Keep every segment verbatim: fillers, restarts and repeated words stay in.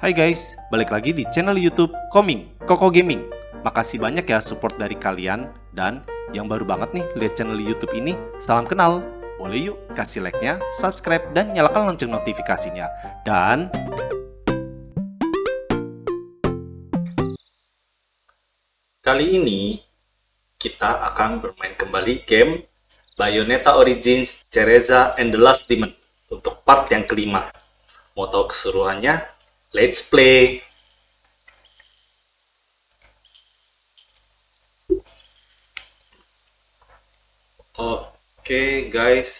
Hai guys, balik lagi di channel YouTube KOMING, KOKO Gaming. Makasih banyak ya support dari kalian, dan yang baru banget nih lihat channel YouTube ini, salam kenal. Boleh yuk kasih like-nya, subscribe, dan nyalakan lonceng notifikasinya. Dan kali ini kita akan bermain kembali game Bayonetta Origins: Cereza and the Lost Demon untuk part yang kelima. Mau tahu keseruannya? Let's play! Oke guys,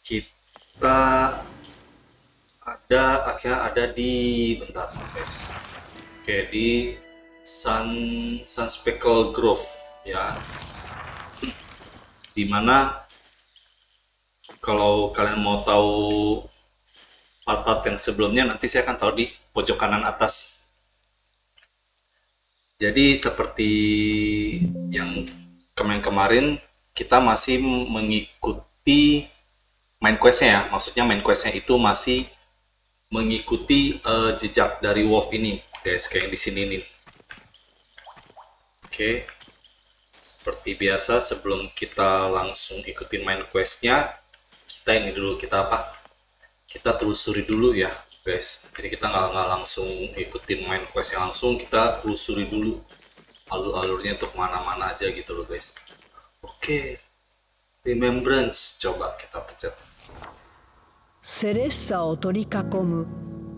kita ada akhirnya ada di bentar guys. Oke, di Sun Sun Speckle Grove ya. Dimana kalau kalian mau tahu part-part yang sebelumnya, nanti saya akan taruh di pojok kanan atas. Jadi seperti yang kemarin-kemarin, kita masih mengikuti main quest-nya ya. Maksudnya main quest-nya itu masih mengikuti uh, jejak dari wolf ini guys, kayak yang di sini nih. Oke, seperti biasa sebelum kita langsung ikutin main quest-nya, kita ini dulu, kita apa? Kita telusuri dulu ya guys. Jadi kita nggak langsung ikutin main quest yang langsung, kita telusuri dulu alur-alurnya untuk mana-mana aja gitu loh guys. Oke, remembrance, coba kita pencet. Cereza o torikakomu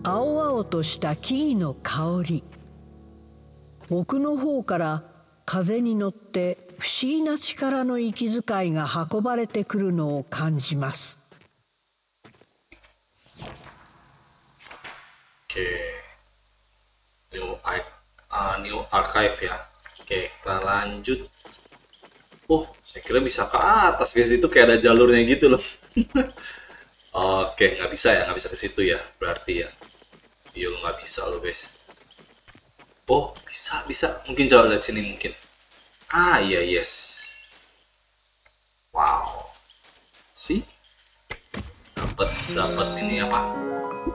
aoao to shita kii no kaori. Oku no hou kara kaze ni notte fushigi na chikara no ikizukai ga hakobarete kuru no o kanjimasu. Oke, new, uh, new archive ya. Oke, kita lanjut. Oh, saya kira bisa ke atas guys, itu kayak ada jalurnya gitu loh. Oke, nggak bisa ya, nggak bisa ke situ ya, berarti ya. Yo, nggak bisa loh guys. Oh, bisa, bisa. Mungkin coba lihat sini mungkin. Ah, iya, yes. Wow. See? Dapat, dapat ini apa?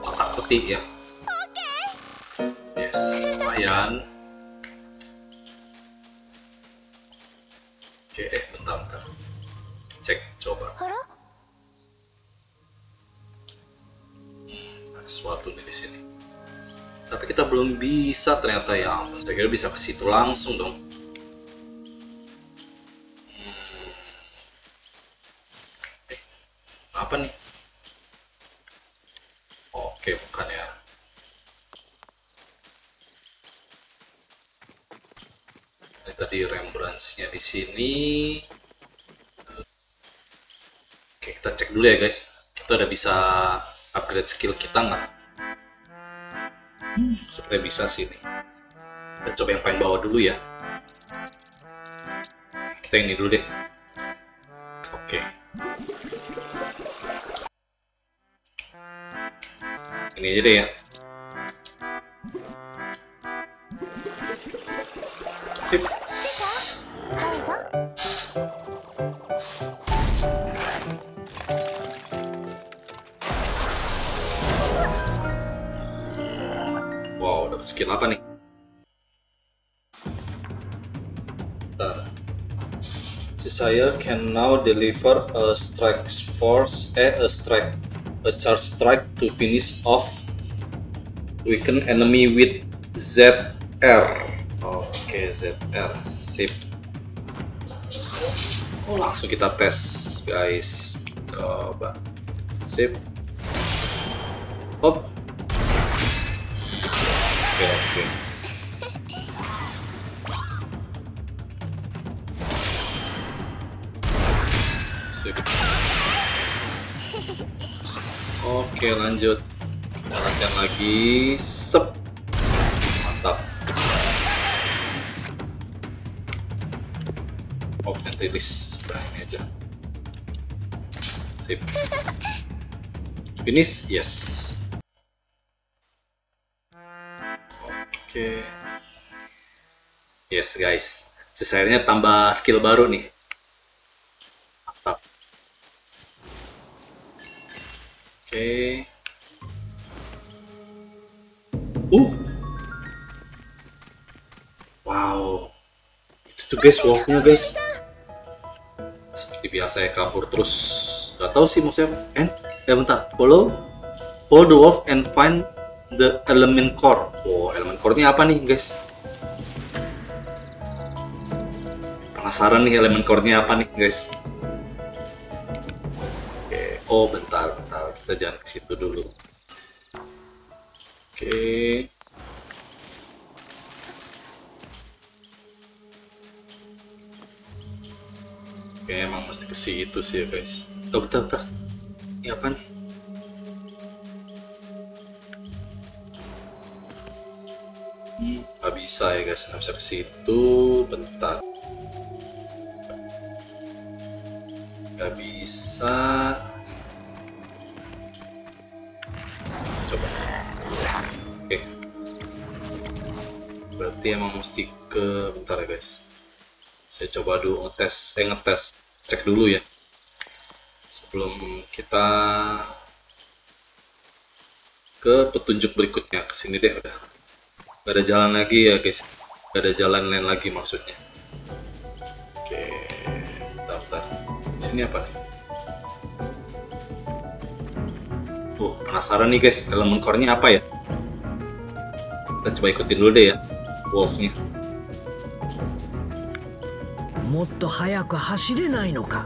Kotak peti ya. Yes, lumayan. Oke, eh, bentar, bentar. Cek, coba. Hmm, ada sesuatu nih di sini. Tapi kita belum bisa ternyata ya. Ampun, saya kira bisa ke situ langsung dong. Hmm. Eh, apa nih? Oke, bukan ya. Tadi rembrance-nya di sini. Oke, kita cek dulu ya guys. Kita udah bisa upgrade skill kita nggak? Hmm, sepertinya bisa sih nih. Kita coba yang paling bawah dulu ya. Kita ini dulu deh. Oke. Ini aja deh ya. Sip. Wow, dapat skill apa nih? Desire can now deliver a strike force, eh, a strike, a charge strike to finish off weaken enemy with Z R. Oke, Z R, sip. Oh, langsung kita tes guys. Coba, sip. Hop. Oke, oke. Sip. Oke, lanjut. Kita lanjutkan lagi. Sep. Mantap. Rilis, nah ini aja. Sip. Finish, yes. Oke. Okay. Yes guys. Sisanya tambah skill baru nih. Mantap. Oke. Okay. Uh. Wow. Itu tuh guys, walknya guys. Seperti biasa ya, kabur terus. Gak tau sih maksudnya. And, eh bentar, follow follow the wolf and find the element core. Oh, elemen core-nya apa nih guys? Penasaran nih elemen core-nya apa nih guys? Oke, oh bentar, bentar, kita jangan ke situ dulu. Oke. Oke, emang mesti ke situ sih ya guys. Tuh, bentar, bentar. Ini apa nih? Hmm, gak bisa ya guys, gak bisa ke situ. Bentar. Gak bisa. Berarti emang mesti ke, bentar ya guys, saya coba dulu ngetes, eh ngetes, cek dulu ya sebelum kita ke petunjuk berikutnya. Kesini deh, udah gak ada jalan lagi ya guys, gak ada jalan lain lagi maksudnya. Oke, bentar, bentar, sini apa nih? Uh, penasaran nih guys, elemen core-nya apa ya? Kita coba ikutin dulu deh ya. Wolfnya. Motto hayaku hasirenai no ka?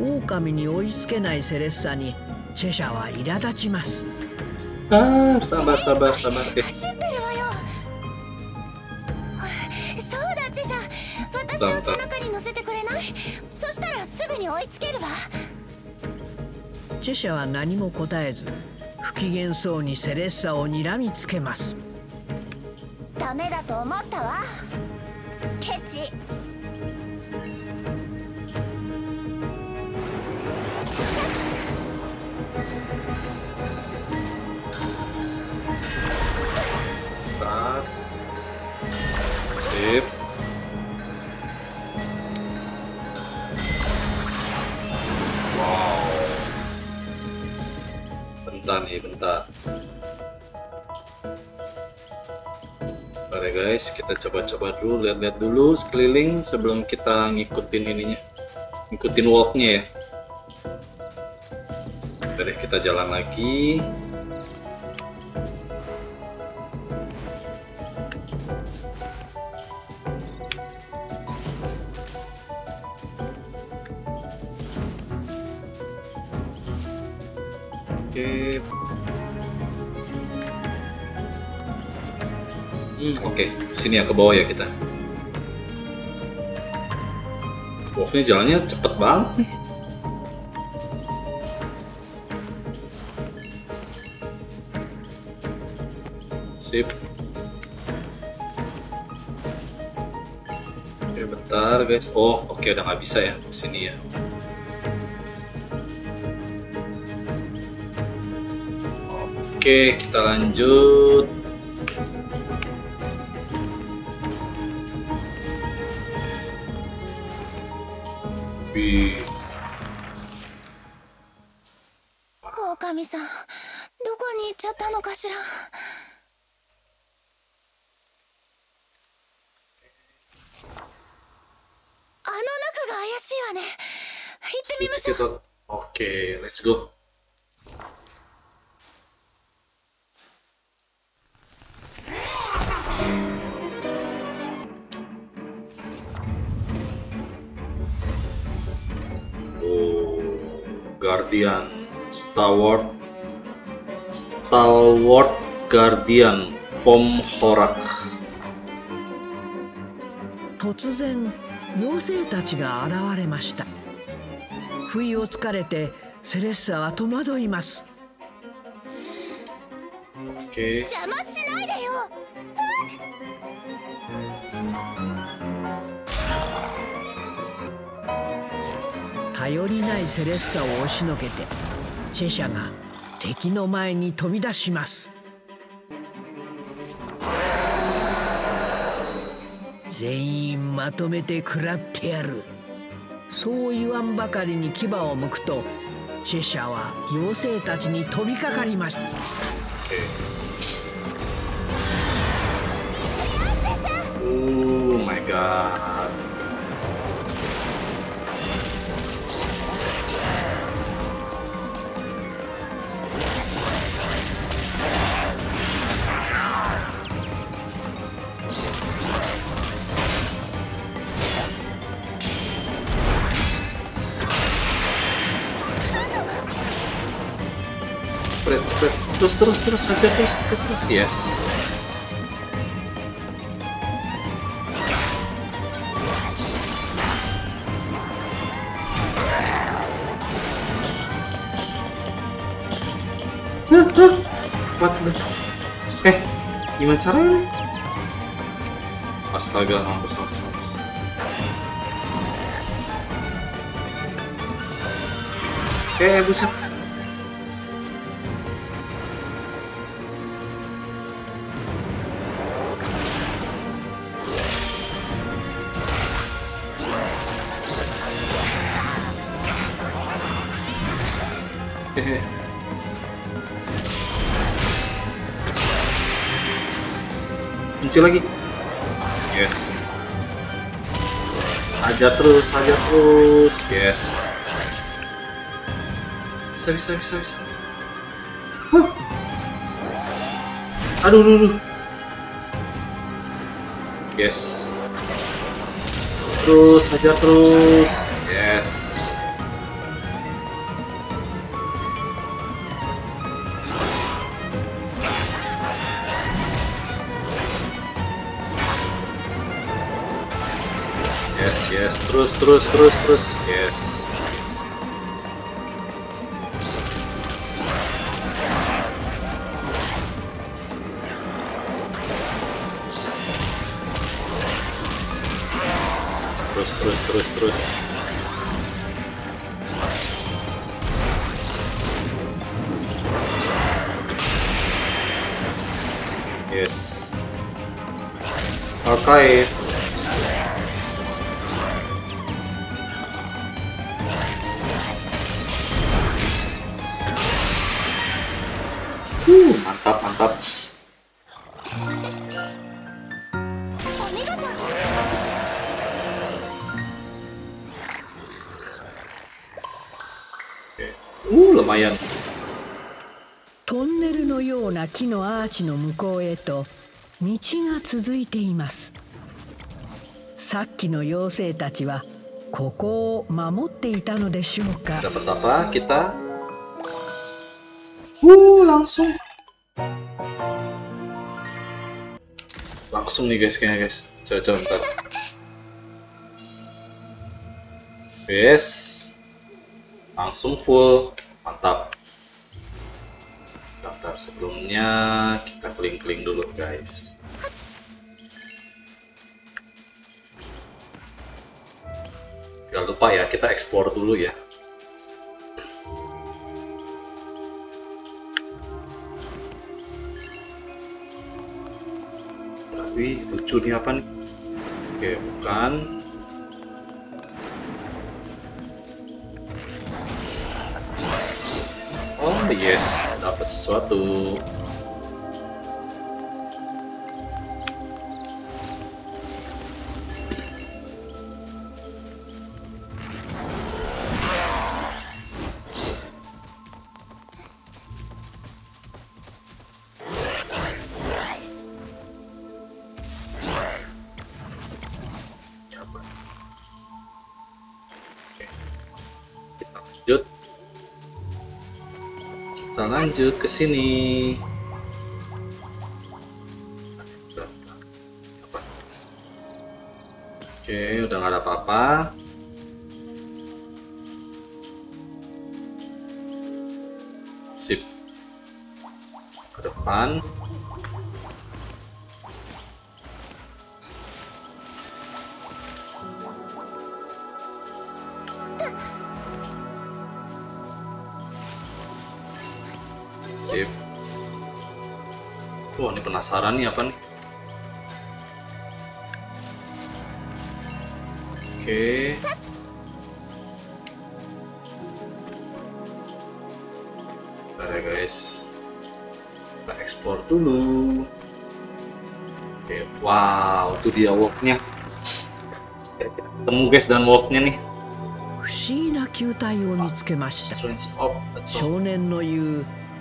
Okami ni oitsukenai Cereza ni Cereza wa iradachimasu. Ah, sabar, sabar, sabar. Eh. Cereza wa nanimo kotaezu, fukigen sou ni Cereza o nirami tsukemasu. ダメだと思ったわ。ケチ。さあ。チップ。 Guys, kita coba-coba dulu, lihat-lihat dulu sekeliling sebelum kita ngikutin ininya, ngikutin walknya ya. Oke deh, kita jalan lagi. Oke, sini ya ke bawah ya kita. Wolfnya jalannya cepet banget nih. Sip. Oke, bentar guys. Oh, oke udah nggak bisa ya ke sini ya. Oke, kita lanjut. Oke, let's go. Oh, Guardian, Stalwart, Stalwart Guardian, Vom Horak. 突然、妖精たちが現れました。 不意をつかれて、セレッサは戸惑います。邪魔しないでよ。頼りないセレッサを押しのけて、チェシャが敵の前に飛び出します。全員まとめて食らってやる。 そう言わんばかりに牙を剥くと、チェシャは妖精たちに飛びかかりました。god. Terus, terus, terus, aja terus, terus, terus, yes. Hah, hah, what the... Eh, gimana caranya nih? Astaga, mampus, mampus, mampus. Eh, buset. Muncul lagi, yes. Hajar terus, hajar terus, yes. Bisa, bisa, bisa, bisa. Huh. Aduh, aduh, aduh. Yes. Terus, hajar terus, yes. Yes, yes, terus, terus, terus, terus, yes. Terus, terus, terus, terus. Yes. Oke. Mantap, mantap. Oke. Uh, lumayan. Tunnel のような木のアーチの向こうへと道が続いています。さっきの妖精たちはここを守っていたのでしょうか。Dapat apa kita? Uh, langsung langsung nih guys, kayaknya guys, coba coba bentar, yes, langsung full, mantap. Bentar, sebelumnya kita kling-kling dulu guys. Jangan lupa ya, kita explore dulu ya. Wih, lucu nih apa nih? Oke, bukan. Oh yes, dapat sesuatu. Kita lanjut ke sini. Oke, udah nggak ada apa-apa. Sip. Ke depan. Sip. Wah, ini penasaran nih apa nih? Oke. Ada guys. Kita ekspor dulu. Oke, wow, itu dia walknya. Ketemu guys dan wolfnya nih. Strange of the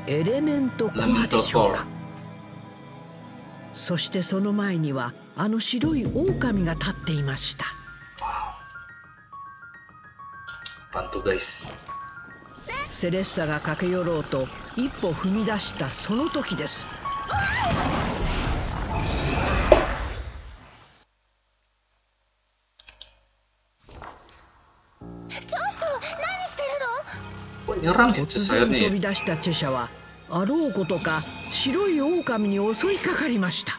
Elemental Core. Wow. Apaan tuh guys? Cerezaが駆け寄ろうと一歩踏み出したその時です。ちょっと何してるの？突然飛び出したチェシャはあろうことか白い狼に襲いかかりました。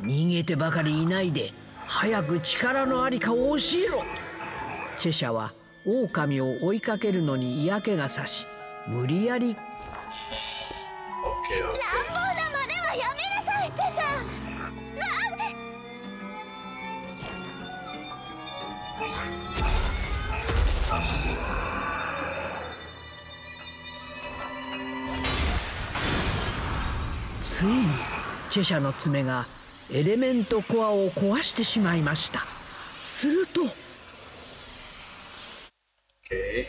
逃げてばかりいないで早く力のありかを教えろ。チェシャは狼を追いかけるのに嫌気がさし、無理やり。ついにチェシャの爪がエレメントコアを壊してしまいました。すると。Okay.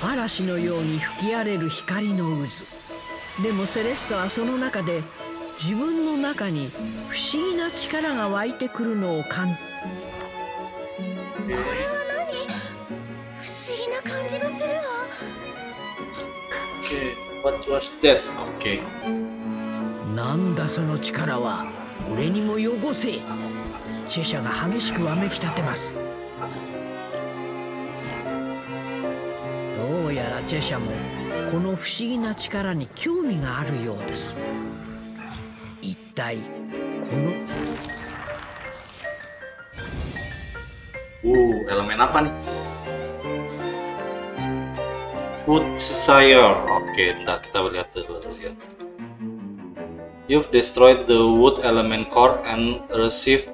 嵐のように吹き荒れる光の渦。でもセレッサはその中で自分の中に不思議な力が湧いてくるのを感じ。これは何？不思議な感じがするわ。Okay. What was that? Okay.なんだその力は、俺にも汚せ。チェシャが激しくわめき立てます。どうやらチェシャもこの不思議な力に興味があるようです。一体このUh, elemen apa nih? Wood Sire. Oke, entar kita lihat dulu ya.You've destroyed the wood element core and received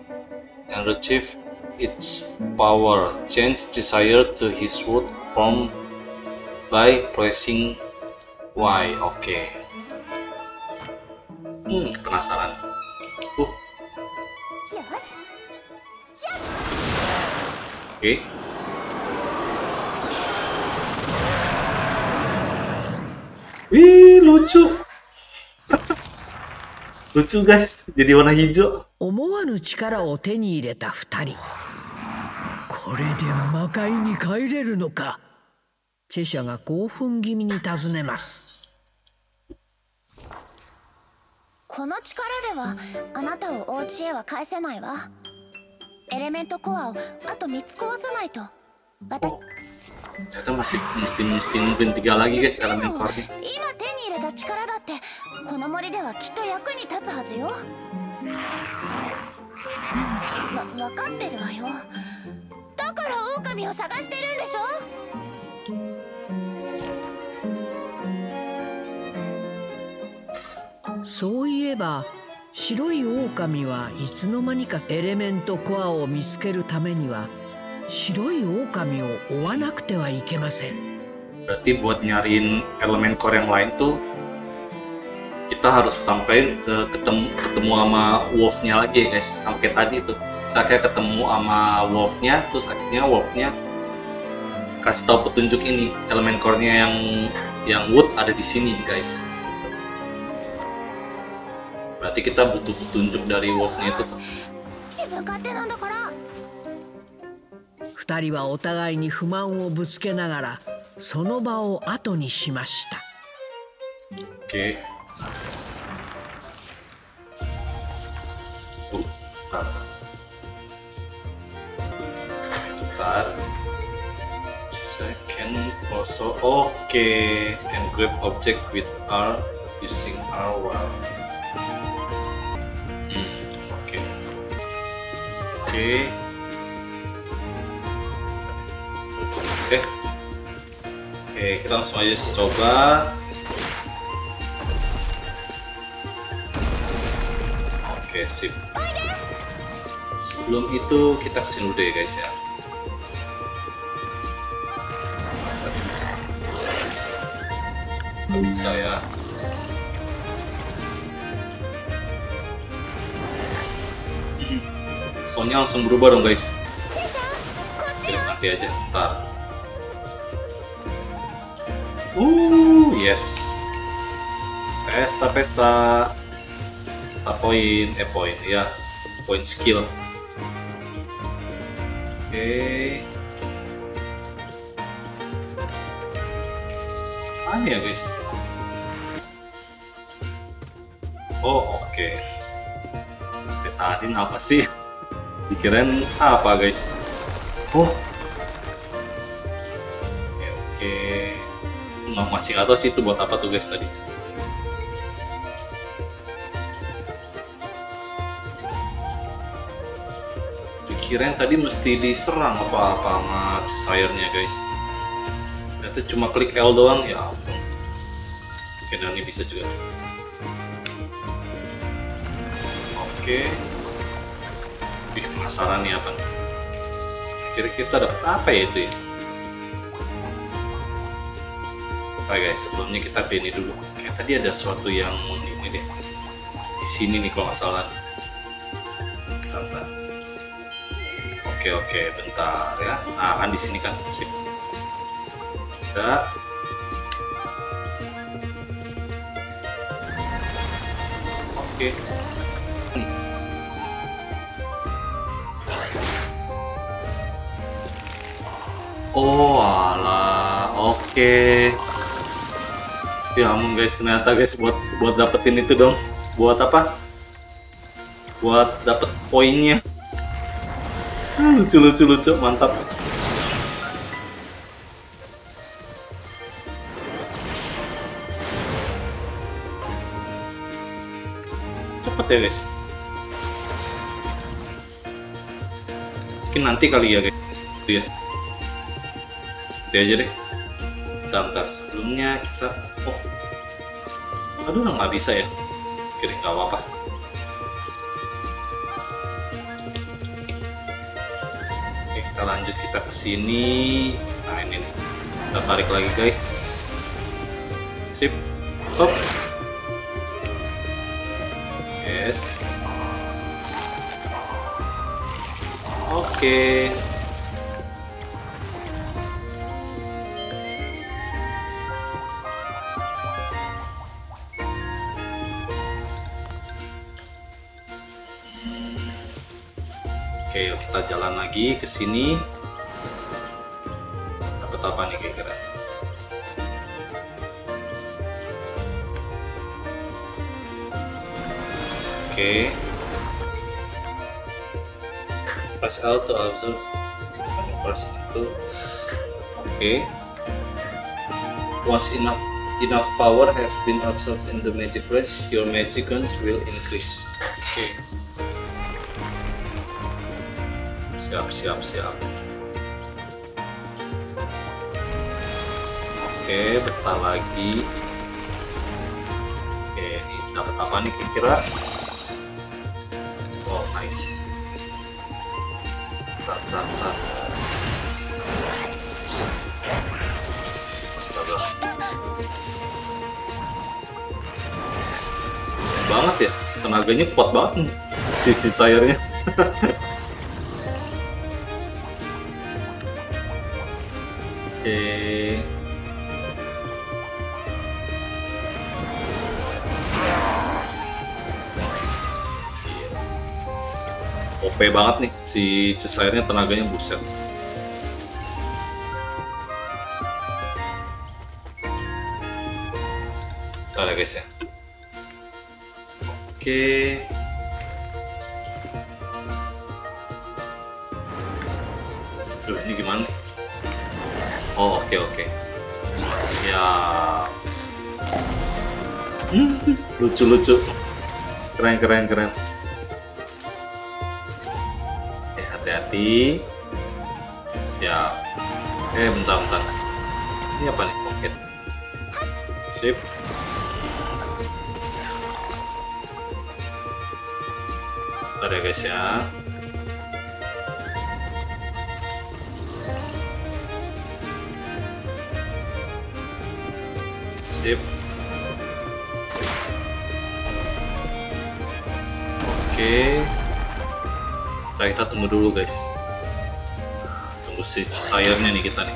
and retrieved its power. Change desire to his wood form by pressing Y. Oke. Okay. Hmm, penasaran. Uh. Oke. Okay.Wih, lucu.lucu guys, jadi warna hijau. Omowan chikara o teni ireta futari. Kore de makai ni kaireru no ka? Chesha ga koufun gimi ni tazunemasu. Kono chikara de wa anata o ouchi e wa kaesenai wa. Element koa o ato mitsu kousanai to. Watashi. Ternyata masih mesti mesti mungkin tiga lagi guys elemen core-nya.この森ではきっと役に立つはずよ。わ、分かってるわよ。だから狼を探してるんでしょ。そういえば、白い狼はいつの間にかエレメントコアを見つけるためには白い狼を追わなくてはいけません。Berarti buat nyariin elemen core yang lain tuh.Kita harus sampai ke ketemu ketemu sama wolfnya lagi guys, sama kayak tadi tuh kita kayak ketemu sama wolfnya, terus akhirnya wolfnya kasih tahu petunjuk ini elemen core-nya yang yang wood ada di sini guys. Berarti kita butuh petunjuk dari wolfnya itu tuh. Futari wa otagai ni fuman wo butsuke nagara sono ba wo ato ni shimashita. Oke.Putar, putar. Second also okay. And grab object with R using R while. Hmm, okay. Okay. Okay. Okay, kita langsung aja coba.Oke, sip. Sebelum itu kita kesini dulu deh guys ya. Tapi bisa. bisa ya. Hmm. Soalnya langsung berubah dong guys. Biar ngerti aja, ntar. Uh, yes. Pesta, pesta. Pesta poin, eh poin, ya. Poin skill. Oke. Okay. Aneh ya guys. Oh oke. Okay. Betadin apa sih? Pikiran apa guys? Oh. Oke okay, oke. Okay. Nggak masih nggak tahu sih itu buat apa tuh guys tadi. Pikiran tadi mesti diserang apa apa sama sayurnya guys. Itu cuma klik L doang ya ampun. Oke, dan ini bisa juga. Oke. Ih, penasaran nih apa nih. Kira-kira kita dapat apa ya itu ya? Oke guys, sebelumnya kita pilih ini dulu. Kayak tadi ada sesuatu yang ini deh. Di sini nih kalau nggak salah. Bentar. Oke oke, bentar ya. Nah, kan di sini kan sip. Oke. Hmm. Oh alah, oke. Okay. Ya ampun guys, ternyata guys buat buat dapetin itu dong. Buat apa? Buat dapet poinnya. Hmm, lucu lucu lucu, mantap. Ya guys, mungkin nanti kali ya guys, ya nanti aja deh. Bentar-bentar sebelumnya kita, oh, aduh nggak bisa ya, kira nggak apa-apa. Oke, kita lanjut kita ke sini. Nah ini nih, kita tarik lagi guys. Sip, hop. Yes. Oke. Okay. Oke, okay, kita jalan lagi ke sini. Dapat apa nih kira-kira? Oke, okay. Press L to observe, press itu. Oke, okay. Once enough enough power have been absorbed in the magic press, your magic guns will increase. Oke, okay. Siap siap siap. Oke, okay, bentar lagi. Oke, okay, ini dapat apa nih kira-kira? Oh nice. Tat tat tat. Astaga. Banget ya, tenaganya kuat banget nih, sisi sayurnya. Oke. O P banget nih, si Cesairnya tenaganya buset. Bentar ya guys ya. Oke. Duh, ini gimana nih? Oh oke oke. Siap. Lucu-lucu. Keren keren keren. Hati-hati. Siap. Eh bentar-bentar, ini apa nih? Pocket. Sip. Bentar ya guys ya. Sip. Oke. Nah, kita tunggu dulu guys. Tunggu si sayurnya nih kita nih.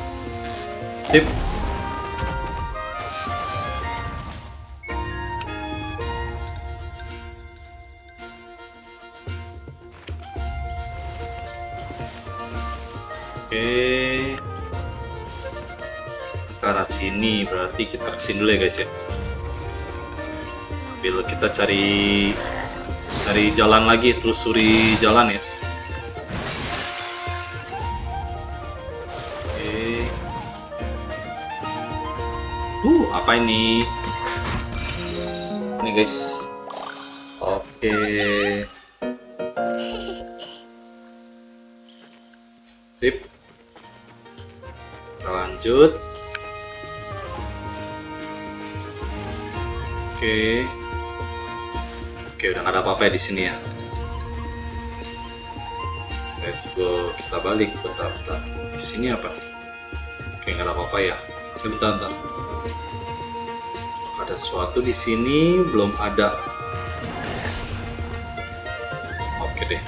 Sip. Oke, ke arah sini berarti kita kesini dulu ya guys ya, sambil kita cari cari jalan lagi, telusuri jalan ya. Oke, uh apa ini ini guys. Oke, sip. Kita lanjut. Oke, oke udah nggak ada apa-apa ya di sini ya. Let's go, kita balik bentar-bentar. Di sini apa nih? Oke nggak ada apa-apa ya. Oke, bentar-bentar. Ada sesuatu di sini belum ada. Oke deh.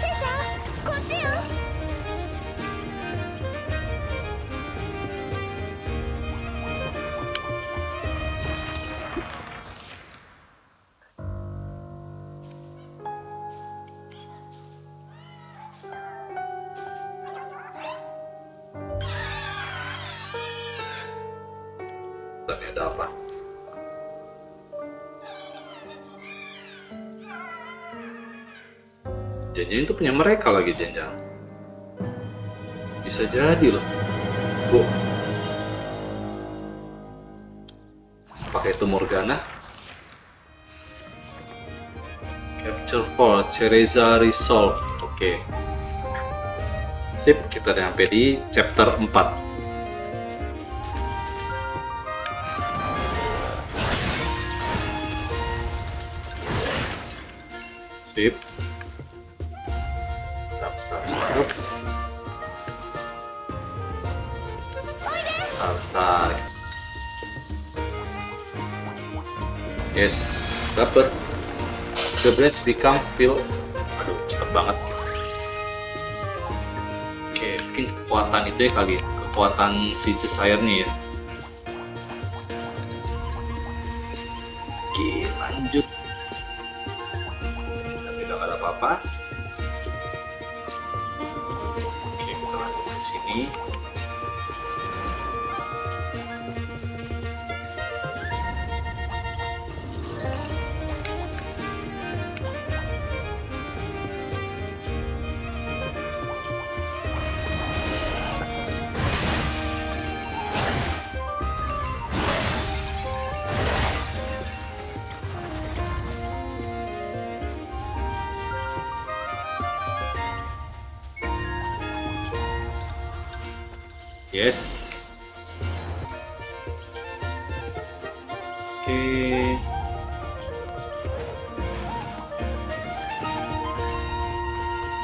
Ada apa? Janjian itu punya mereka lagi, janjian. Bisa jadi loh. Bu, pakai itu Morgana. Capture for Cereza Resolve. Oke. Okay. Sip, kita udah sampai di chapter empat. Sip. Tap tap tap. Tap. Yes, dapat. The blades become feel. Aduh, cepet banget. Oke, mungkin kekuatan itu ya kali, kekuatan si Cesire-nya ya. Oke, lanjut. Apa? Oke, kita lanjut ke sini. Yes. Oke. Okay.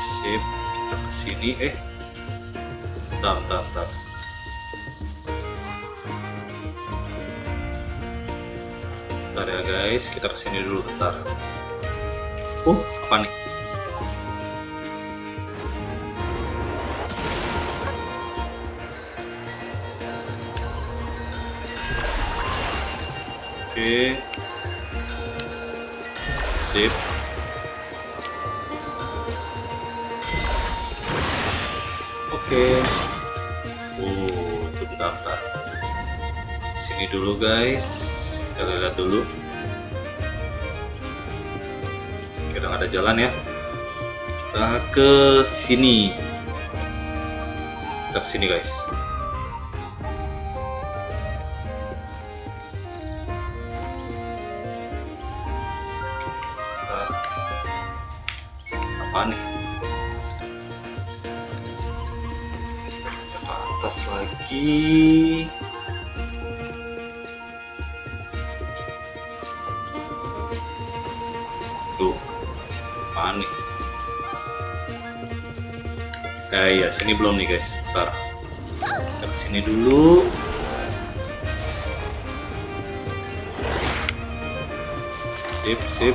Sip, kita ke sini eh. Bentar, bentar, bentar. Bentar ya guys, kita ke sini dulu bentar. Oh, apa nih? Oke, sip. Oke, uh, tunggu daftar. Sini dulu guys, kita lihat dulu. Oke, udah ada jalan ya. Kita ke sini. Kita ke sini guys. Nih ke atas lagi. Tuh, apaan nih? Eh ya, sini belum nih guys. Bentar, kita kesini dulu. Sip, sip.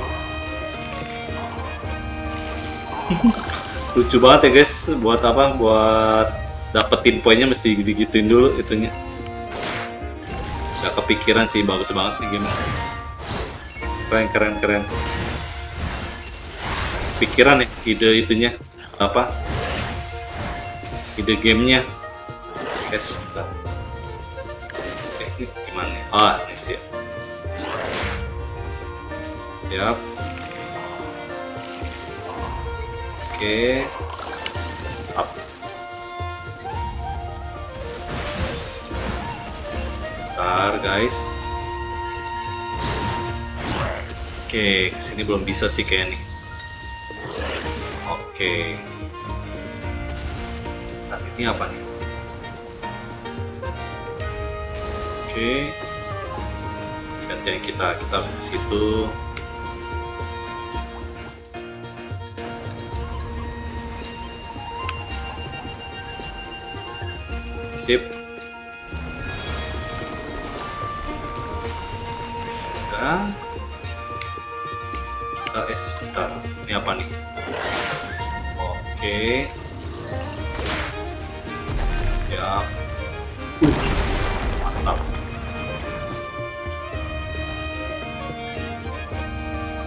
Lucu banget ya guys, buat apa? Buat dapetin poinnya mesti digituin dulu itunya. Gak kepikiran sih, bagus banget nih game. Keren keren keren. Pikiran ya ide itunya apa? Ide gamenya. Guys, bentar. Oke, ini gimana nih? Ah, ini siap. Siap. Oke, up. Bentar guys. Oke, kesini belum bisa sih kayaknya nih. Oke. Bentar, ini apa nih? Oke. Gantian kita, kita harus ke situ. Sip. Nah. Kita es bentar. Ini apa nih? Oke. Siap. Uh. Mantap.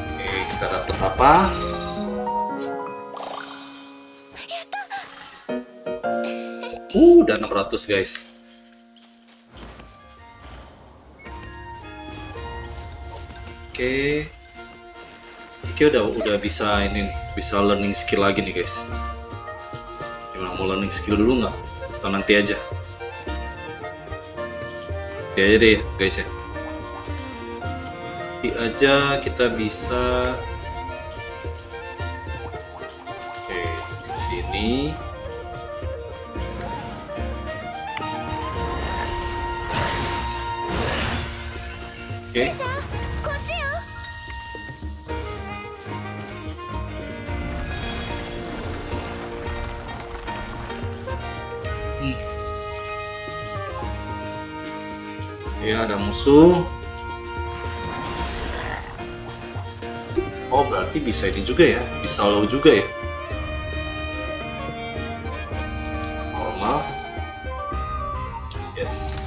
Oke, kita dapat apa? Uh, udah enam ratus guys. Oke. Oke udah udah bisa ini nih, bisa learning skill lagi nih guys. Gimana, mau learning skill dulu nggak? Atau nanti aja? Nanti aja deh guys ya. Nanti aja kita bisa. Oke, di sini. Oke. Hmm. Ya ada musuh. Oh berarti bisa ini juga ya, bisa low juga ya. Normal. Yes.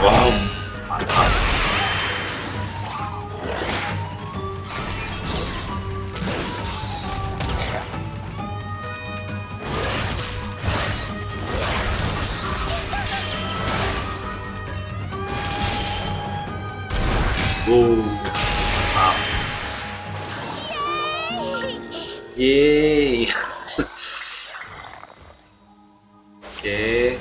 Wow, mantap. Wow, mantap. Yeay. Oke.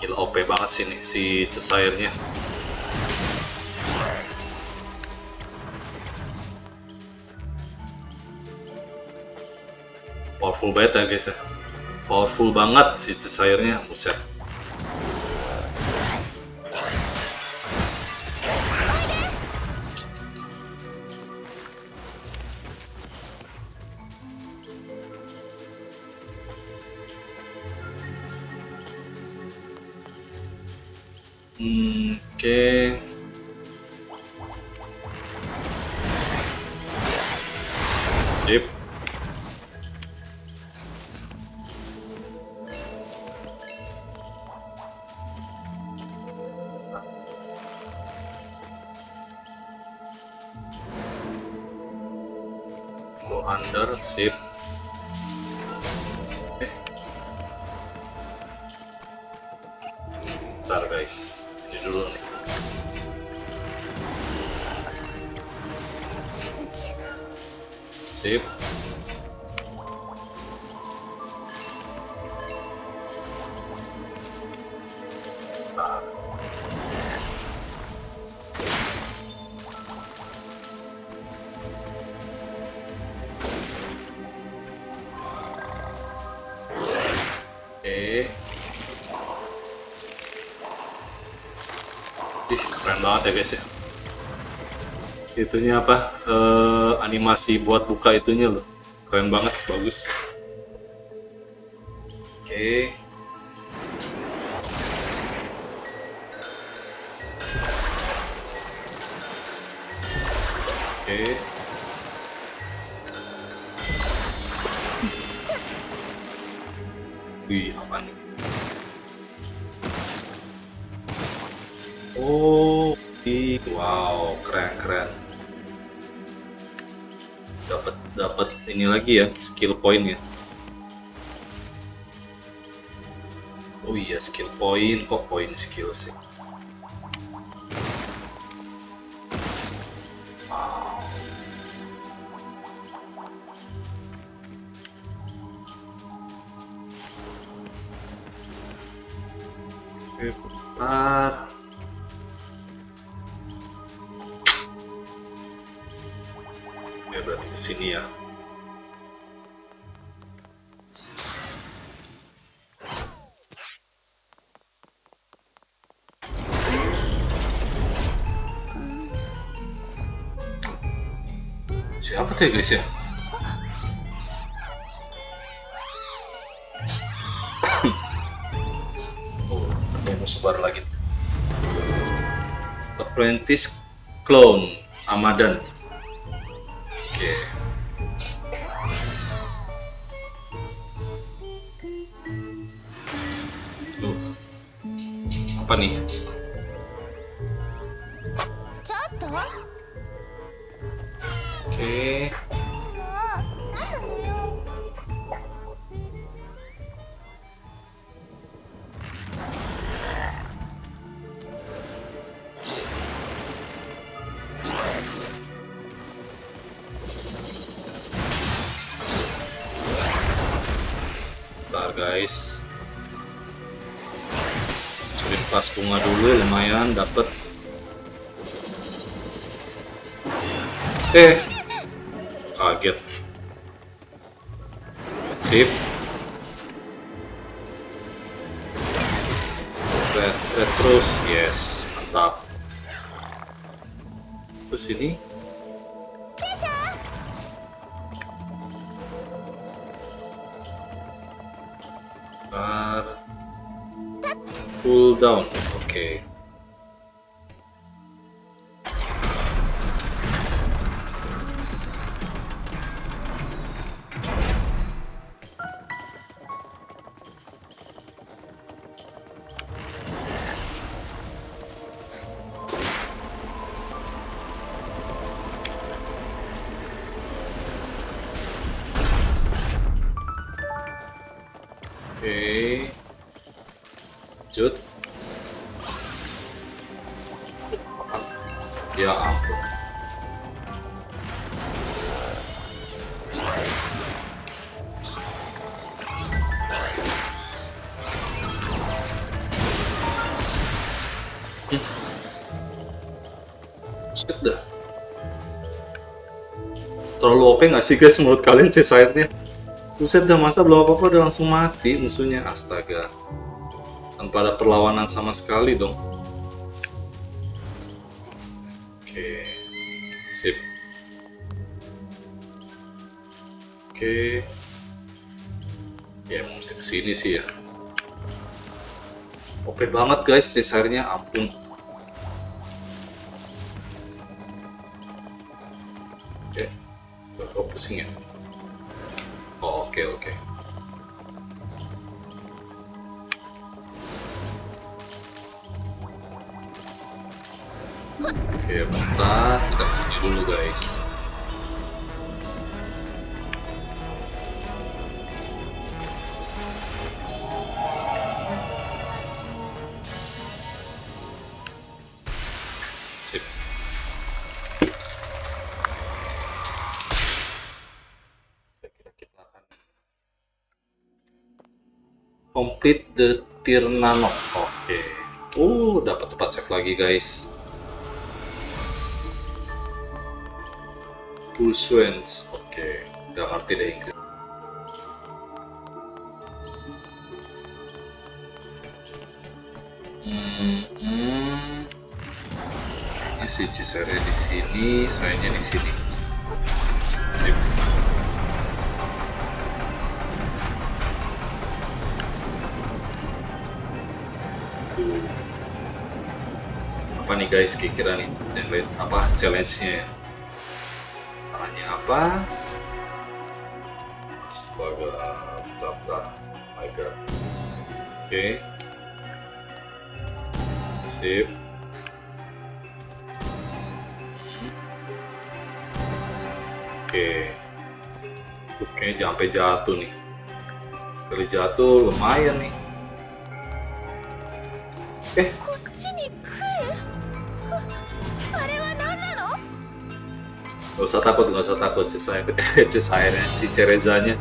Gila, O P banget sih nih, si Cesairnya. Powerful banget ya guys ya. Powerful banget si Cesairnya, buset. Hmm, oke. Okay. Sip. Go under, sip. Eh. Bentar guys. Ini dulu nih. Sip. Bentar. Oke. Ih, keren banget ya guys ya. itunya apa, uh, animasi buat buka itunya loh, keren banget, bagus. Oke. Okay. Oke. Okay. Wih, apa nih? Oh, di wow, keren keren. Dapat dapat ini lagi ya, skill point ya. Oh iya, skill point, kok point skill sih. Wow. Oke, putar. Ya berarti kesini ya. Siapa tuh ya guys ya? Oh, ketemu sebar lagi. Apprentice Clone Amadan. Oke. Tuh. Apa nih? Oke. Bentar guys, curi pas bunga dulu, lumayan dapet. Eh, kaget. Sip. Red, red terus, yes, mantap. Terus ini. Bentar. Cool down, oke. Okay. Oke, okay. Lanjut. Ya ampun. Hmm. Set dah. Terlalu O P nggak sih guys menurut kalian C-side-nya? Buset dah, masa belum apa-apa udah langsung mati musuhnya, astaga. Tanpa ada perlawanan sama sekali dong. Oke, sip. Oke. Ya emang mesti kesini sih ya. O P banget guys C-side-nya, ampun. Oke, kok pusing ya. Oh, oke, oke. Oke, bentar. Kita kesini dulu, guys. Sip. Complete the Tír na nÓg. Oke. Uh, dapat tempat save lagi, guys. Pulsuens. Oke. Gak ngerti deh Inggris. Hmm. Kayaknya si Cisare di sini, sayanya di sini. Sip. Apa nih guys, kira-kira nih challenge apa challenge-nya? Tanahnya apa? Astaga, tap-tap. My god. Oke. Okay. Sip. Oke, oke, jangan sampai jatuh nih. Sekali jatuh lumayan nih. Eh, nggak usah takut, nggak usah takut. Cesairnya, si Cerezanya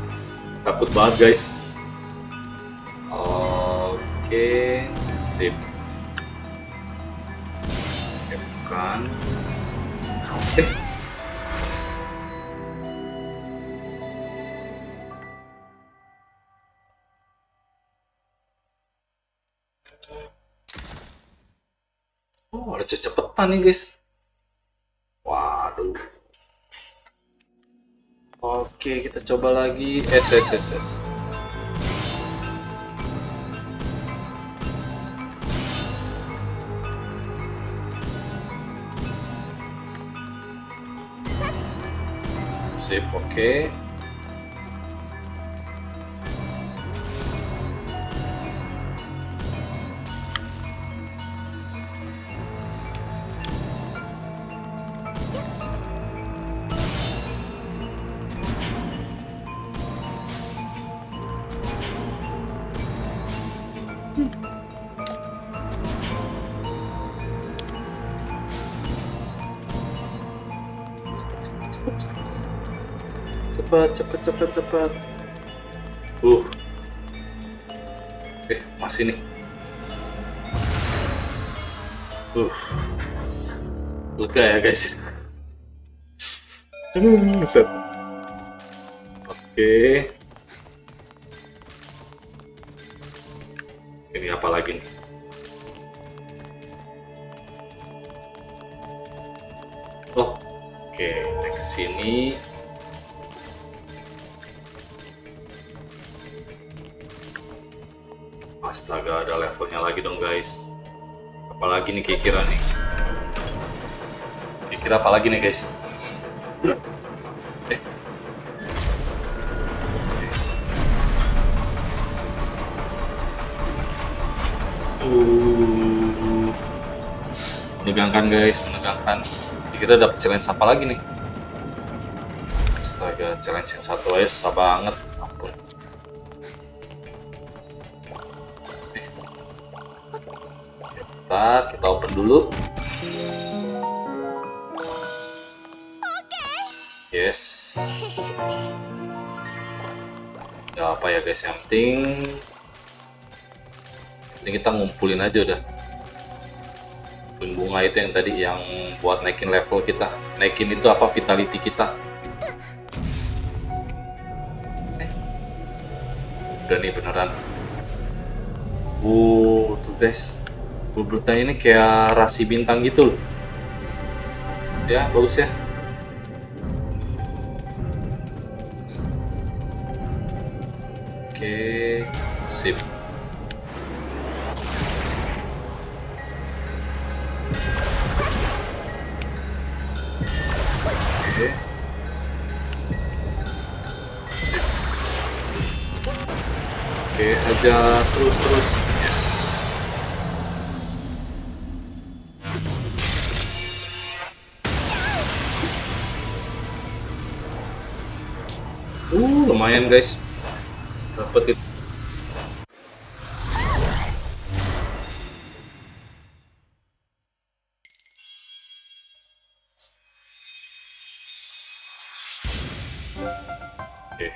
takut banget guys. Oke, sip. Bukan. Eh. Oh, harus cepetan nih guys. Waduh. Oke, kita coba lagi. S S S S. Sip, oke. Okay. Cepat, cepat, cepat. Uh, eh masih nih. Uh, lega ya guys. Hmm, set. Oke. Ini apa lagi nih? Oh, oke, naik ke sini. Astaga, ada levelnya lagi dong guys. Apalagi nih kira-kira nih. Kira-kira apalagi nih guys. Eh. Uh. Menegangkan guys, menegangkan. Kira-kira dapat challenge apa lagi nih? Astaga, challenge yang satu aja susah banget. Ampun. Kita open dulu. Yes. Ya apa ya guys, yang penting ini kita ngumpulin aja udah. Ngumpulin bunga itu yang tadi yang buat naikin level kita. Naikin itu apa, vitality kita. Eh. Udah nih beneran. Wow, tuh guys. Bubutnya ini kayak rasi bintang gitu loh. Ya, bagus ya. Oke, sip. Oke. Sip. Oke, aja terus-terus. Yes. Uh, lumayan guys, dapat itu. Oke.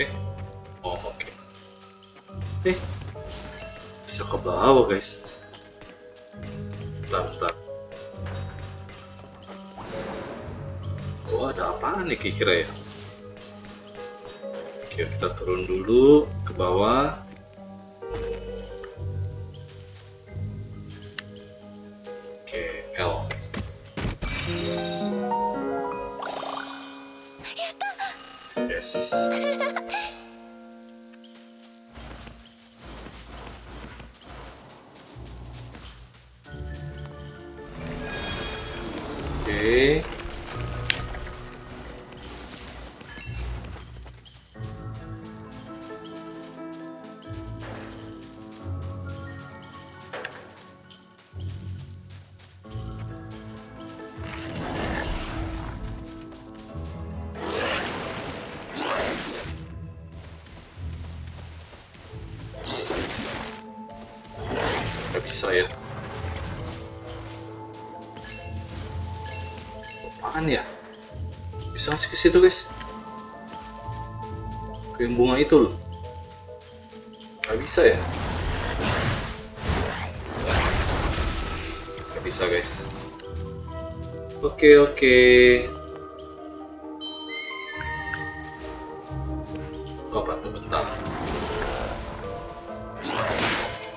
Eh, oh oke. Okay. Eh, bisa ke bawah guys. Bentar, bentar. Oh, ada apaan nih kira-kira ya? Oke, Yuk kita turun dulu ke bawah. Oke, L. Yes. Oke. Bisa ya? Apaan ya? Bisa ngasih ke situ guys? Ke yang bunga itu loh. Gak bisa ya? Gak bisa guys. Oke oke. Apa tuh bentar?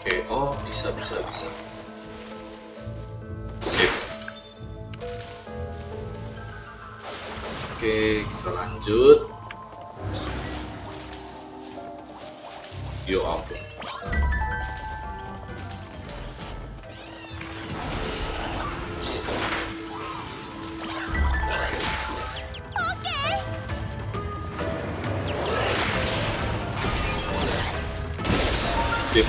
Oke, oh bisa bisa bisa. Sip. Oke, kita lanjut. Yo ampun. Oke. Sip.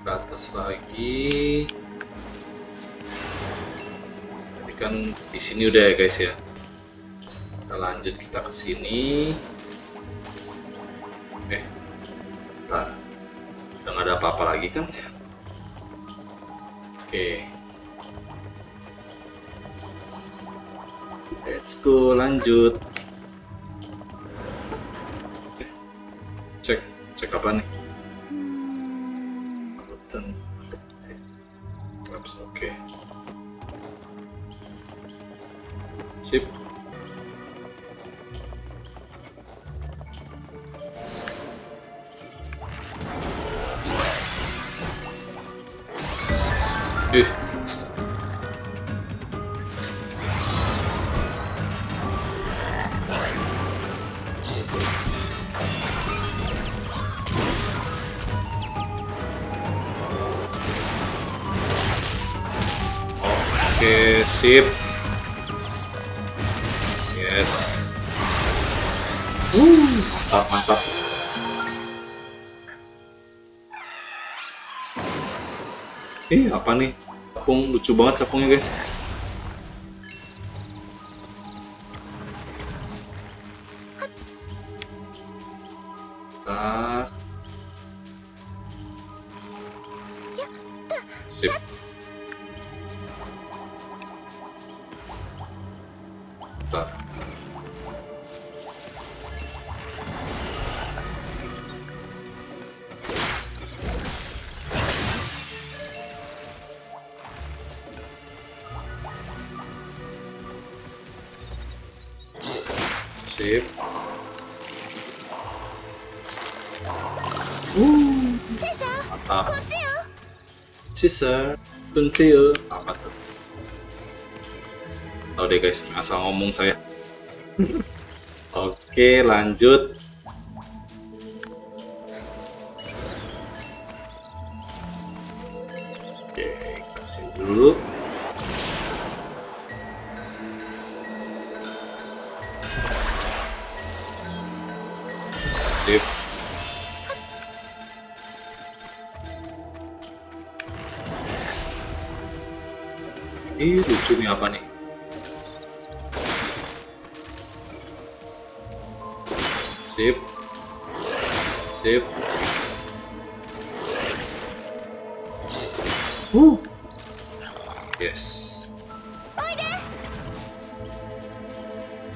Ke atas lagi. Tapi kan di sini udah ya guys ya. Kita lanjut kita ke sini. Eh, bentar. Udah nggak ada apa-apa lagi kan ya? Oke. Let's go lanjut. Eh, cek cek apa nih? Oke. Sip. Eh. Oke, sip. Yes. Uh, mantap, mantap. Eh, apa nih? Capung lucu banget capungnya, guys. Bentar. Sip. Bentar. Sip. Uh. Mantap. Sisa kuntil. Apa tuh? Tahu deh guys, asal ngomong saya. Oke, lanjut. Oke, kasih dulu. Sip. Ih, lucu nih apa nih? Sip, sip, uh, yes.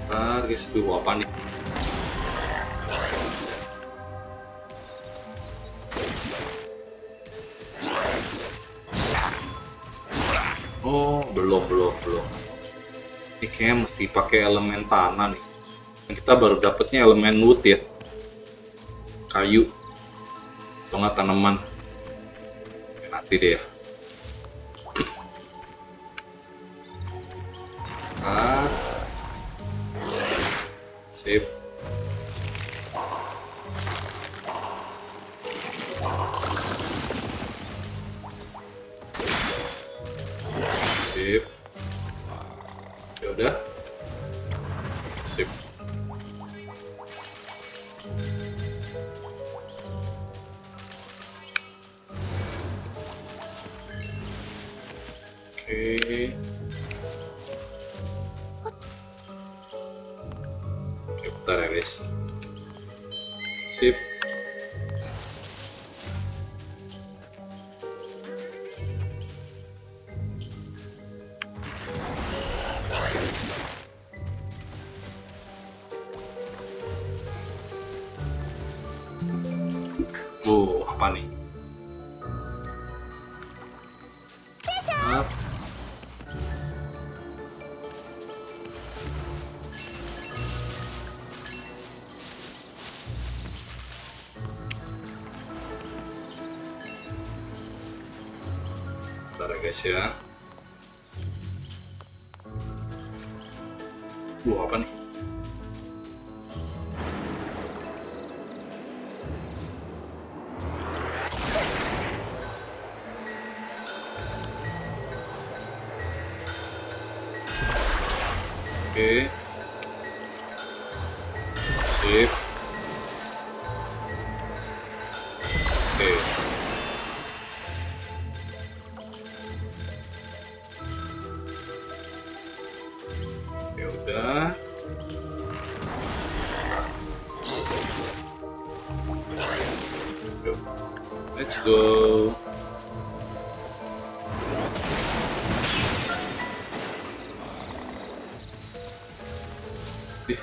Ntar guys, dulu apa nih? belum. Ini kayaknya mesti pakai elemen tanah nih. Dan kita baru dapatnya elemen wood ya, kayu, atau nggak tanaman. Ya, nanti deh ya. Ah, sip. Sip. Ya udah. Sip. Oke. Bentar ya guys. Sip. Wow, apa nih? Up. Guys ya, wow, apa nih? Oke, sip. Oke. Let's go. Ih.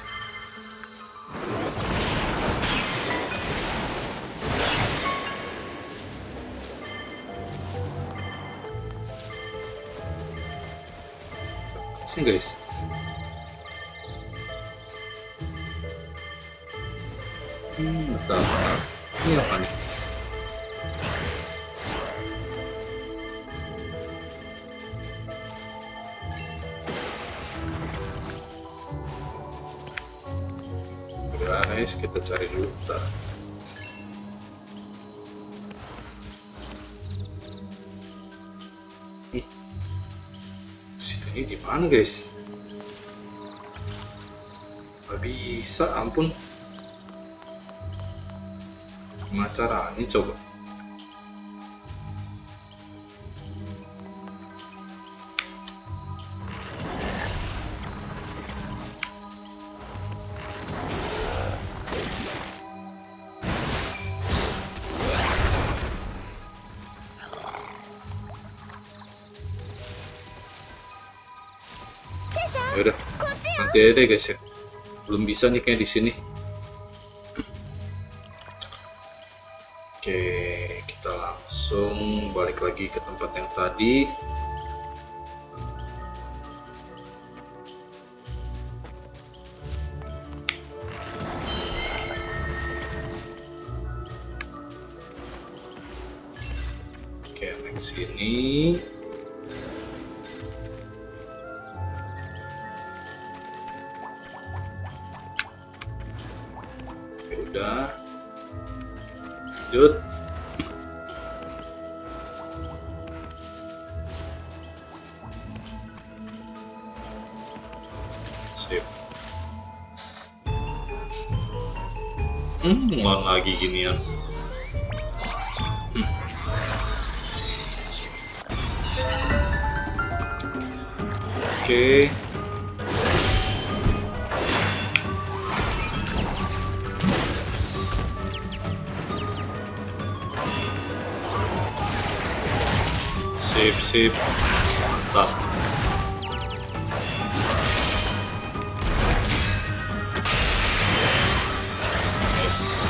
Sini guys. Hmm, betul. Ini apa nih? Guys, kita cari dulu. Bentar. Ih, sini di mana guys? Gak bisa, ampun. Gimana caranya coba? Yaudah, nanti aja deh guys ya. Belum bisa nih kayak di sini. Oke, kita langsung balik lagi ke tempat yang tadi. Oke, next sini. Udah, lanjut. Sip. Hmm, ulang lagi ginian. Hmm. Oke. Okay. Sip, sip, mantap. Nice.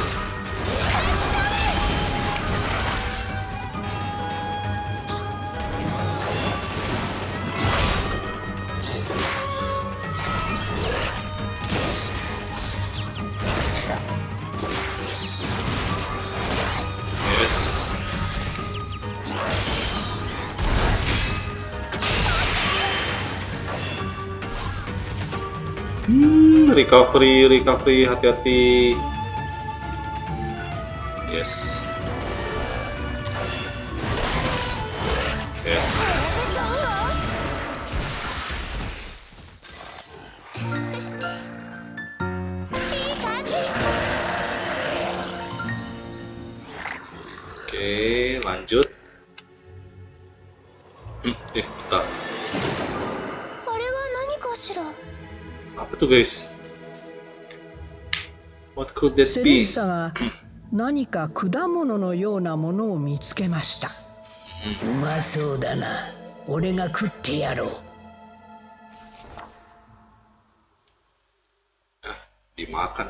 Hmm, recovery, recovery, hati-hati. Yes. Yes. Oke, lanjut. Hmm, eh, bentar. Apa tuh, guys? What could that be? Nanika kudamono no youna mono o mitsukemashita. Umasou da na. Ore ga kutte yarou. Ah, dimakan.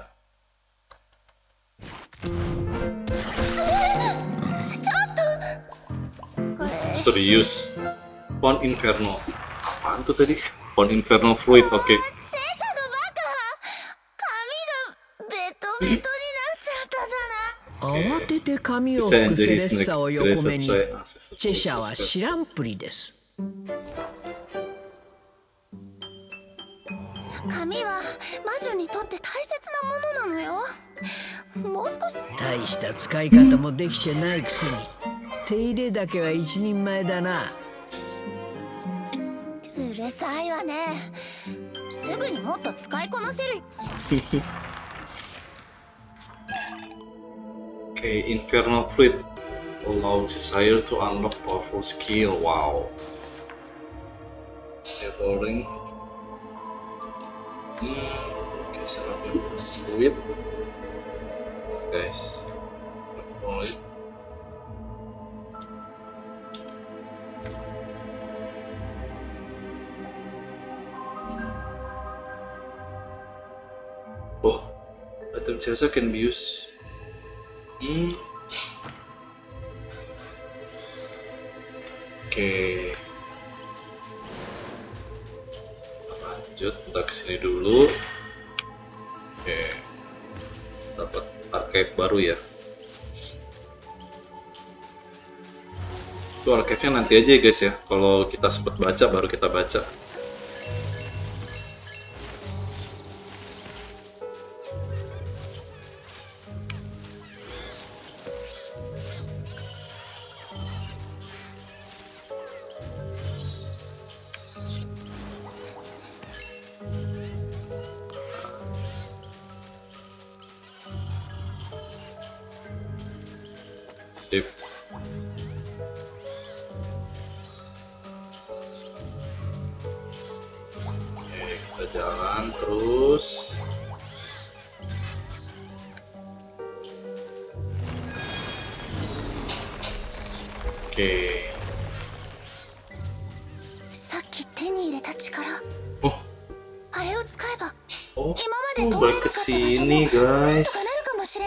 Serius. Pond Inferno. Apaan tuh tadi? Pond Inferno Fruit, oke. Okay. Okay, Inferno Fruit allow Desire to unlock powerful skill. Wow. Level ring. Hmm. Okay, Seraphim Fruit. Guys, roll it. Oh, item jasa can be used. Hmm. Oke, okay. Lanjut kita kesini dulu. Oke, okay. Dapat archive baru ya. Itu archive-nya nanti aja ya guys ya. Kalau kita sempat baca baru kita baca. Sip. Oke, kita jalan terus. Oke. Oh. Oh, balik ke sini, guys. Oke.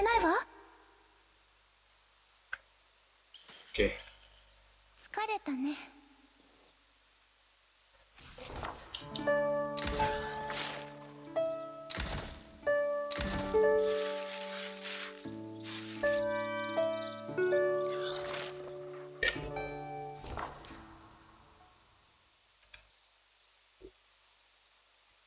Okay.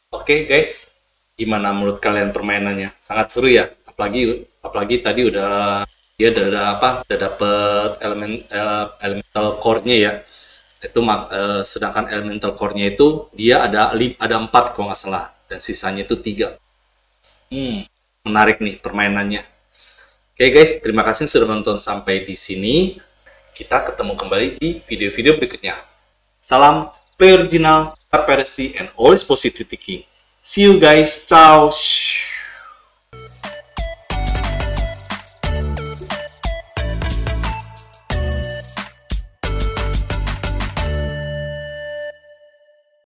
Oke, okay, guys. Gimana menurut kalian permainannya? Sangat seru ya. Apalagi apalagi tadi udah dia udah apa udah dapet elemen uh, elemental core-nya ya itu uh, sedangkan elemental core-nya itu dia ada ada empat kalau nggak salah dan sisanya itu tiga. Hmm, menarik nih permainannya. Oke okay guys, terima kasih sudah menonton sampai di sini. Kita ketemu kembali di video-video berikutnya. Salam play original, keep and always positive thinking. See you guys, ciao.